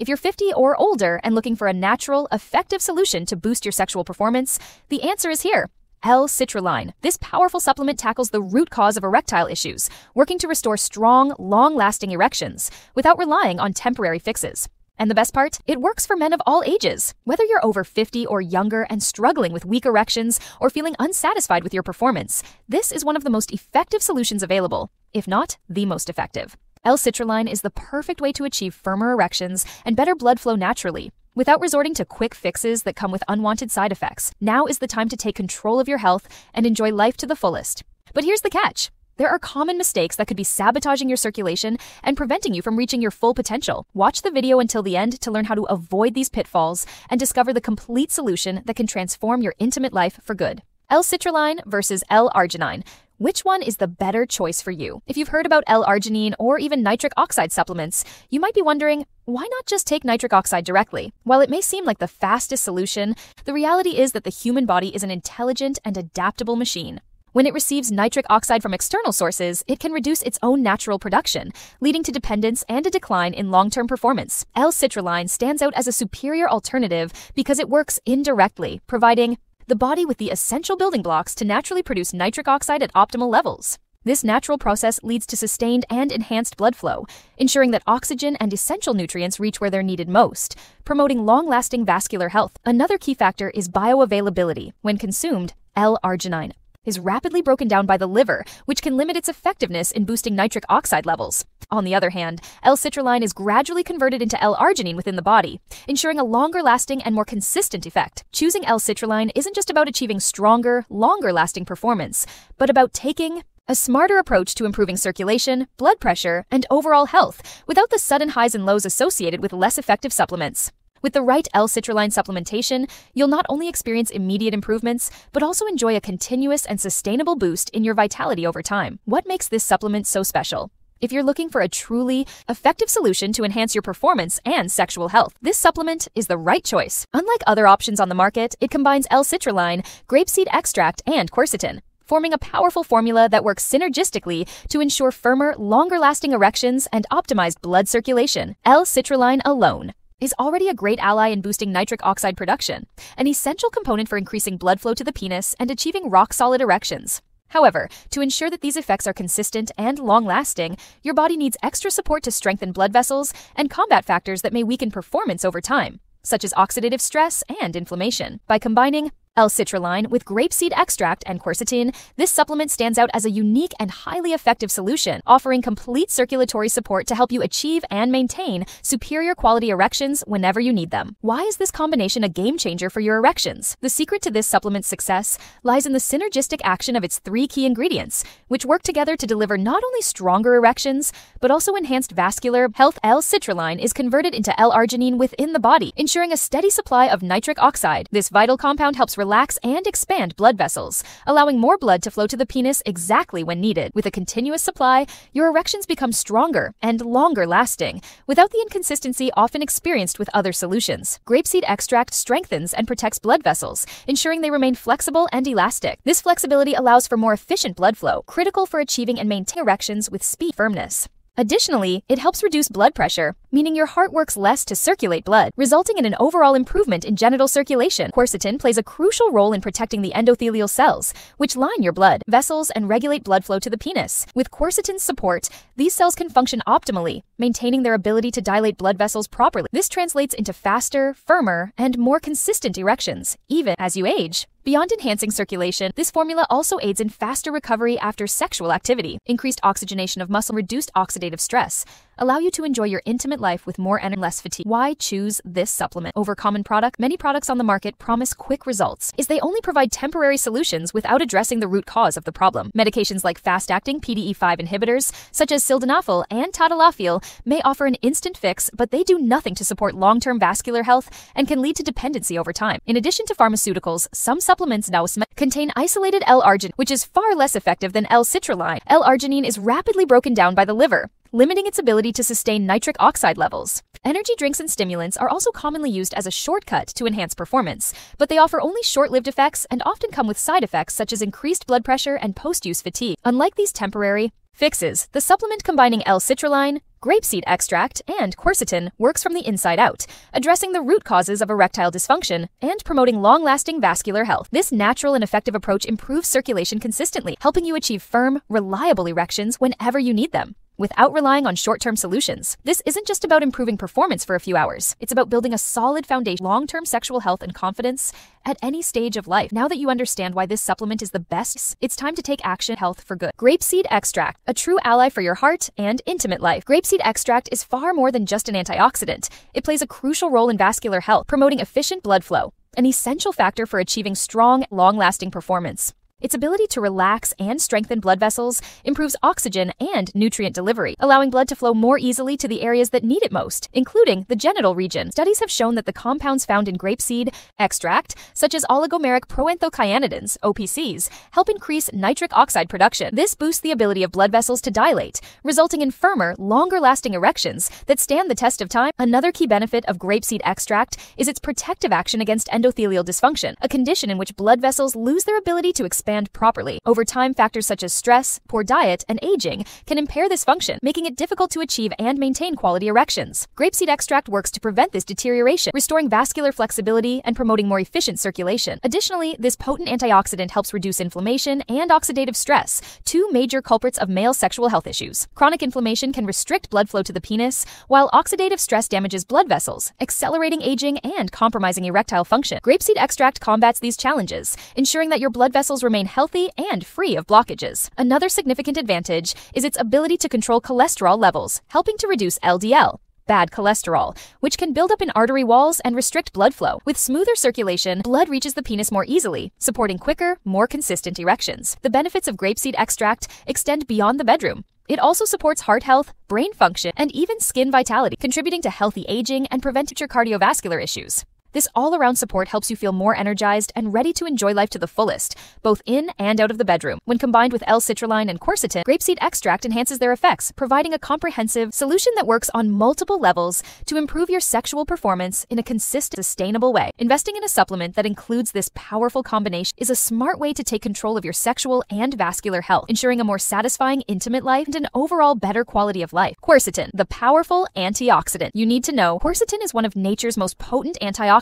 If you're 50 or older and looking for a natural, effective solution to boost your sexual performance, the answer is here. L-Citrulline. This powerful supplement tackles the root cause of erectile issues, working to restore strong, long-lasting erections without relying on temporary fixes. And the best part? It works for men of all ages. Whether you're over 50 or younger and struggling with weak erections or feeling unsatisfied with your performance, this is one of the most effective solutions available, if not the most effective. L-Citrulline is the perfect way to achieve firmer erections and better blood flow naturally, without resorting to quick fixes that come with unwanted side effects. Now is the time to take control of your health and enjoy life to the fullest. But here's the catch. There are common mistakes that could be sabotaging your circulation and preventing you from reaching your full potential. Watch the video until the end to learn how to avoid these pitfalls and discover the complete solution that can transform your intimate life for good. L-Citrulline versus L-Arginine. Which one is the better choice for you? If you've heard about L-Arginine or even nitric oxide supplements, you might be wondering, why not just take nitric oxide directly? While it may seem like the fastest solution, the reality is that the human body is an intelligent and adaptable machine. When it receives nitric oxide from external sources, it can reduce its own natural production, leading to dependence and a decline in long-term performance. L-Citrulline stands out as a superior alternative because it works indirectly, providing the body with the essential building blocks to naturally produce nitric oxide at optimal levels. This natural process leads to sustained and enhanced blood flow, ensuring that oxygen and essential nutrients reach where they're needed most, promoting long-lasting vascular health. Another key factor is bioavailability. When consumed, L-Arginine is rapidly broken down by the liver, which can limit its effectiveness in boosting nitric oxide levels. On the other hand, L-Citrulline is gradually converted into L-Arginine within the body, ensuring a longer-lasting and more consistent effect. Choosing L-Citrulline isn't just about achieving stronger, longer-lasting performance, but about taking a smarter approach to improving circulation, blood pressure, and overall health without the sudden highs and lows associated with less effective supplements. With the right L-Citrulline supplementation, you'll not only experience immediate improvements, but also enjoy a continuous and sustainable boost in your vitality over time. What makes this supplement so special? If you're looking for a truly effective solution to enhance your performance and sexual health, this supplement is the right choice. Unlike other options on the market, it combines L-Citrulline, grape seed extract, and quercetin, forming a powerful formula that works synergistically to ensure firmer, longer-lasting erections and optimized blood circulation. L-Citrulline alone is already a great ally in boosting nitric oxide production, an essential component for increasing blood flow to the penis and achieving rock-solid erections. However, to ensure that these effects are consistent and long-lasting, your body needs extra support to strengthen blood vessels and combat factors that may weaken performance over time, such as oxidative stress and inflammation. By combining L-Citrulline with grape seed extract and quercetin, this supplement stands out as a unique and highly effective solution, offering complete circulatory support to help you achieve and maintain superior quality erections whenever you need them. Why is this combination a game changer for your erections? The secret to this supplement's success lies in the synergistic action of its three key ingredients, which work together to deliver not only stronger erections, but also enhanced vascular health. L-Citrulline is converted into L-Arginine within the body, ensuring a steady supply of nitric oxide. This vital compound helps relax and expand blood vessels, allowing more blood to flow to the penis exactly when needed. With a continuous supply, your erections become stronger and longer lasting, without the inconsistency often experienced with other solutions. Grapeseed extract strengthens and protects blood vessels, ensuring they remain flexible and elastic. This flexibility allows for more efficient blood flow, critical for achieving and maintaining erections with speed and firmness. Additionally, it helps reduce blood pressure, meaning your heart works less to circulate blood, resulting in an overall improvement in genital circulation. Quercetin plays a crucial role in protecting the endothelial cells, which line your blood vessels and regulate blood flow to the penis. With quercetin's support, these cells can function optimally, maintaining their ability to dilate blood vessels properly. This translates into faster, firmer, and more consistent erections, even as you age. Beyond enhancing circulation, this formula also aids in faster recovery after sexual activity. Increased oxygenation of muscle, reduced oxidative stress, allow you to enjoy your intimate life with more and less fatigue. Why choose this supplement over common products? Many products on the market promise quick results, as they only provide temporary solutions without addressing the root cause of the problem. Medications like fast-acting PDE5 inhibitors, such as sildenafil and tadalafil, may offer an instant fix, but they do nothing to support long-term vascular health and can lead to dependency over time. In addition to pharmaceuticals, some supplements now contain isolated L-Arginine, which is far less effective than L-Citrulline. L-Arginine is rapidly broken down by the liver, limiting its ability to sustain nitric oxide levels. Energy drinks and stimulants are also commonly used as a shortcut to enhance performance, but they offer only short-lived effects and often come with side effects such as increased blood pressure and post-use fatigue. Unlike these temporary fixes, the supplement combining L-Citrulline, Grape seed extract and quercetin works from the inside out, addressing the root causes of erectile dysfunction and promoting long-lasting vascular health. This natural and effective approach improves circulation consistently, helping you achieve firm, reliable erections whenever you need them, without relying on short-term solutions. This isn't just about improving performance for a few hours. It's about building a solid foundation, long-term sexual health and confidence at any stage of life. Now that you understand why this supplement is the best, it's time to take action. Health for good. Grape seed extract, a true ally for your heart and intimate life. Grape seed extract is far more than just an antioxidant. It plays a crucial role in vascular health, promoting efficient blood flow, an essential factor for achieving strong, long-lasting performance. Its ability to relax and strengthen blood vessels improves oxygen and nutrient delivery, allowing blood to flow more easily to the areas that need it most, including the genital region. Studies have shown that the compounds found in grape seed extract, such as oligomeric proanthocyanidins, OPCs, help increase nitric oxide production. This boosts the ability of blood vessels to dilate, resulting in firmer, longer-lasting erections that stand the test of time. Another key benefit of grape seed extract is its protective action against endothelial dysfunction, a condition in which blood vessels lose their ability to expand properly. Over time, factors such as stress, poor diet, and aging can impair this function, making it difficult to achieve and maintain quality erections. Grapeseed extract works to prevent this deterioration, restoring vascular flexibility and promoting more efficient circulation. Additionally, this potent antioxidant helps reduce inflammation and oxidative stress, two major culprits of male sexual health issues. Chronic inflammation can restrict blood flow to the penis, while oxidative stress damages blood vessels, accelerating aging and compromising erectile function. Grapeseed extract combats these challenges, ensuring that your blood vessels remain healthy and free of blockages. Another significant advantage is its ability to control cholesterol levels, helping to reduce LDL, bad cholesterol, which can build up in artery walls and restrict blood flow. With smoother circulation, blood reaches the penis more easily, supporting quicker, more consistent erections. The benefits of grapeseed extract extend beyond the bedroom. It also supports heart health, brain function, and even skin vitality, contributing to healthy aging and preventing future cardiovascular issues. This all-around support helps you feel more energized and ready to enjoy life to the fullest, both in and out of the bedroom. When combined with L-Citrulline and quercetin, grapeseed extract enhances their effects, providing a comprehensive solution that works on multiple levels to improve your sexual performance in a consistent, sustainable way. Investing in a supplement that includes this powerful combination is a smart way to take control of your sexual and vascular health, ensuring a more satisfying, intimate life and an overall better quality of life. Quercetin, the powerful antioxidant. You need to know, quercetin is one of nature's most potent antioxidants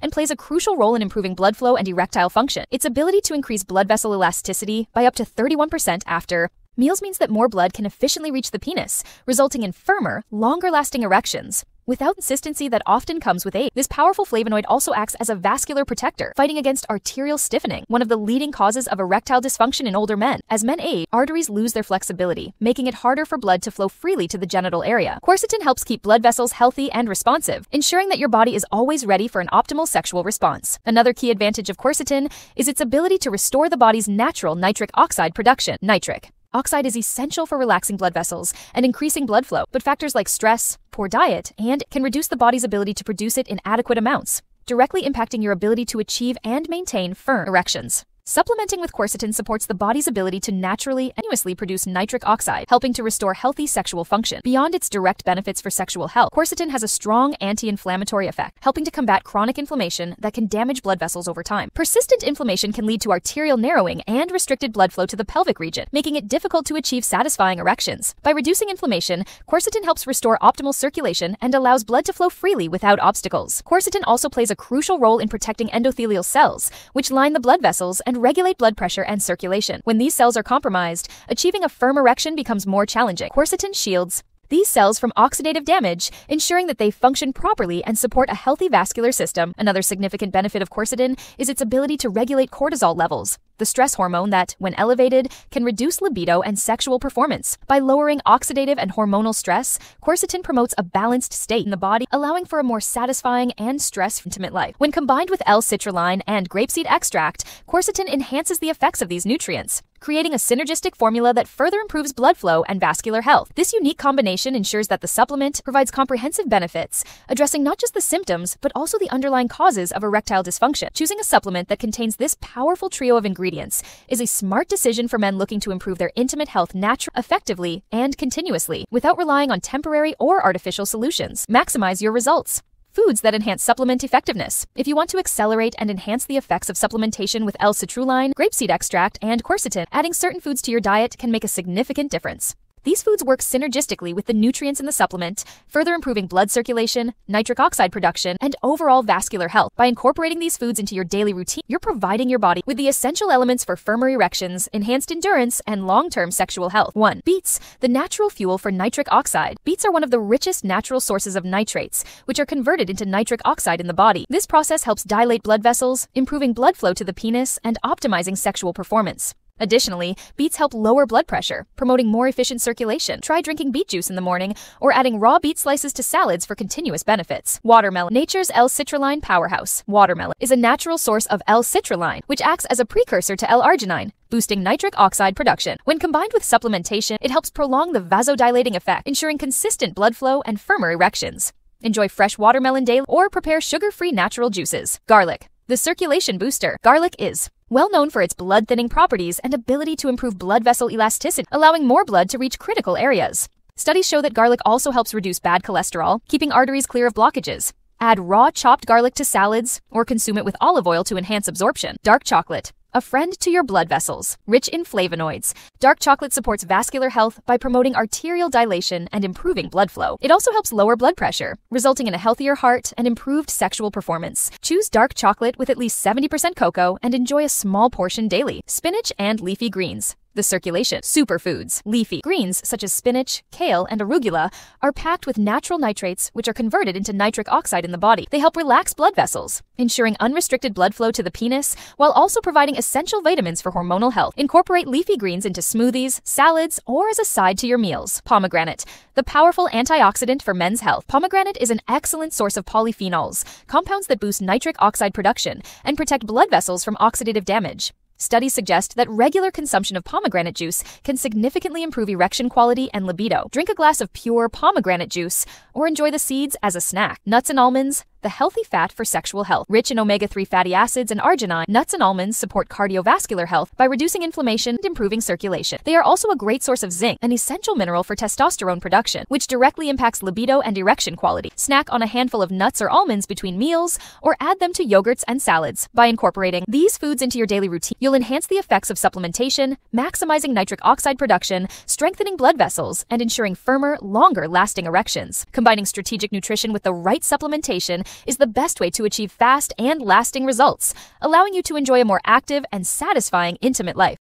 and plays a crucial role in improving blood flow and erectile function. Its ability to increase blood vessel elasticity by up to 31% after meals means that more blood can efficiently reach the penis, resulting in firmer, longer-lasting erections without consistency that often comes with age. This powerful flavonoid also acts as a vascular protector, fighting against arterial stiffening, one of the leading causes of erectile dysfunction in older men. As men age, arteries lose their flexibility, making it harder for blood to flow freely to the genital area. Quercetin helps keep blood vessels healthy and responsive, ensuring that your body is always ready for an optimal sexual response. Another key advantage of quercetin is its ability to restore the body's natural nitric oxide production. Nitric oxide is essential for relaxing blood vessels and increasing blood flow, but factors like stress, poor diet, and can reduce the body's ability to produce it in adequate amounts, directly impacting your ability to achieve and maintain firm erections. Supplementing with quercetin supports the body's ability to naturally and continuously produce nitric oxide, helping to restore healthy sexual function. Beyond its direct benefits for sexual health, quercetin has a strong anti-inflammatory effect, helping to combat chronic inflammation that can damage blood vessels over time. Persistent inflammation can lead to arterial narrowing and restricted blood flow to the pelvic region, making it difficult to achieve satisfying erections. By reducing inflammation, quercetin helps restore optimal circulation and allows blood to flow freely without obstacles. Quercetin also plays a crucial role in protecting endothelial cells, which line the blood vessels and regulate blood pressure and circulation. When these cells are compromised, achieving a firm erection becomes more challenging. Quercetin shields these cells from oxidative damage, ensuring that they function properly and support a healthy vascular system. Another significant benefit of quercetin is its ability to regulate cortisol levels, the stress hormone that, when elevated, can reduce libido and sexual performance. By lowering oxidative and hormonal stress, quercetin promotes a balanced state in the body, allowing for a more satisfying and stress-free intimate life. When combined with L-citrulline and grapeseed extract, quercetin enhances the effects of these nutrients, creating a synergistic formula that further improves blood flow and vascular health. This unique combination ensures that the supplement provides comprehensive benefits, addressing not just the symptoms, but also the underlying causes of erectile dysfunction. Choosing a supplement that contains this powerful trio of ingredients is a smart decision for men looking to improve their intimate health naturally, effectively, and continuously, without relying on temporary or artificial solutions. Maximize your results. Foods that enhance supplement effectiveness. If you want to accelerate and enhance the effects of supplementation with L-citrulline, grapeseed extract, and quercetin, adding certain foods to your diet can make a significant difference. These foods work synergistically with the nutrients in the supplement, further improving blood circulation, nitric oxide production, and overall vascular health. By incorporating these foods into your daily routine, you're providing your body with the essential elements for firmer erections, enhanced endurance, and long-term sexual health. 1. Beets, the natural fuel for nitric oxide. Beets are one of the richest natural sources of nitrates, which are converted into nitric oxide in the body. This process helps dilate blood vessels, improving blood flow to the penis, and optimizing sexual performance. Additionally, beets help lower blood pressure, promoting more efficient circulation. Try drinking beet juice in the morning or adding raw beet slices to salads for continuous benefits. Watermelon, nature's L-Citrulline powerhouse. Watermelon is a natural source of L-Citrulline, which acts as a precursor to L-Arginine, boosting nitric oxide production. When combined with supplementation, it helps prolong the vasodilating effect, ensuring consistent blood flow and firmer erections. Enjoy fresh watermelon daily or prepare sugar-free natural juices. Garlic, the circulation booster. Garlic is well known for its blood-thinning properties and ability to improve blood vessel elasticity, allowing more blood to reach critical areas. Studies show that garlic also helps reduce bad cholesterol, keeping arteries clear of blockages. Add raw chopped garlic to salads or consume it with olive oil to enhance absorption. Dark chocolate, a friend to your blood vessels, rich in flavonoids. Dark chocolate supports vascular health by promoting arterial dilation and improving blood flow. It also helps lower blood pressure, resulting in a healthier heart and improved sexual performance. Choose dark chocolate with at least 70% cocoa and enjoy a small portion daily. Spinach and leafy greens, the circulation. Superfoods. Leafy greens such as spinach, kale, and arugula are packed with natural nitrates, which are converted into nitric oxide in the body. They help relax blood vessels, ensuring unrestricted blood flow to the penis while also providing essential vitamins for hormonal health. Incorporate leafy greens into smoothies, salads, or as a side to your meals. Pomegranate, the powerful antioxidant for men's health. Pomegranate is an excellent source of polyphenols, compounds that boost nitric oxide production and protect blood vessels from oxidative damage. Studies suggest that regular consumption of pomegranate juice can significantly improve erection quality and libido. Drink a glass of pure pomegranate juice or enjoy the seeds as a snack. Nuts and almonds, the healthy fat for sexual health. Rich in omega-3 fatty acids and arginine, nuts and almonds support cardiovascular health by reducing inflammation and improving circulation. They are also a great source of zinc, an essential mineral for testosterone production, which directly impacts libido and erection quality. Snack on a handful of nuts or almonds between meals or add them to yogurts and salads. By incorporating these foods into your daily routine, you'll enhance the effects of supplementation, maximizing nitric oxide production, strengthening blood vessels, and ensuring firmer, longer-lasting erections. Combining strategic nutrition with the right supplementation is the best way to achieve fast and lasting results, allowing you to enjoy a more active and satisfying intimate life.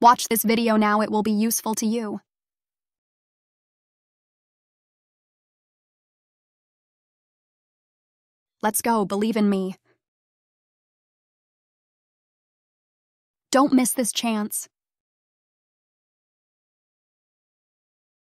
Watch this video now, it will be useful to you. Let's go, believe in me. Don't miss this chance.